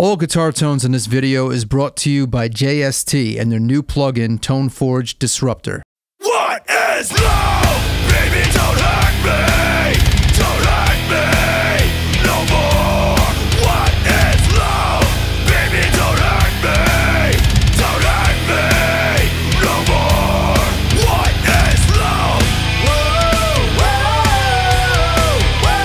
All guitar tones in this video is brought to you by JST and their new plugin, ToneForge Disruptor. What is love? Baby, don't hurt me! Don't hurt me! No more! What is love? Baby, don't hurt me! Don't hurt me! No more! What is love? Whoa, whoa, whoa, whoa.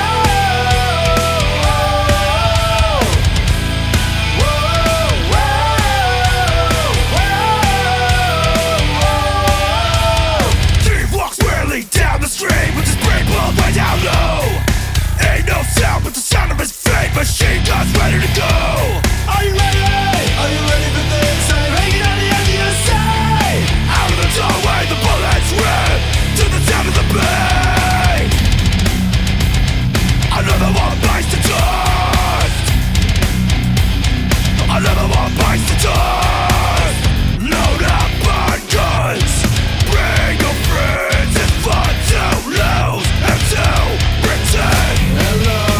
Machine guns ready to go. Are you ready? Are you ready for this? Are you hanging on the end of your side? Out of the doorway, the bullets rip to the sound of the blade. Another one bites the dust. Another one bites the dust. Load up on guns. Bring your friends. It's fun to lose and to pretend. Hello.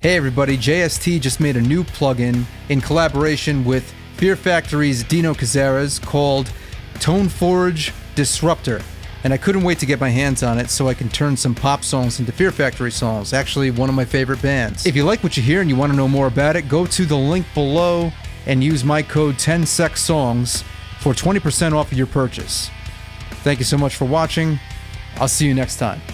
Hey everybody, JST just made a new plugin in collaboration with Fear Factory's Dino Cazares called ToneForge Disruptor. And I couldn't wait to get my hands on it so I can turn some pop songs into Fear Factory songs, actually one of my favorite bands. If you like what you hear and you want to know more about it, go to the link below and use my code 10SECSongs for 20% off of your purchase. Thank you so much for watching. I'll see you next time.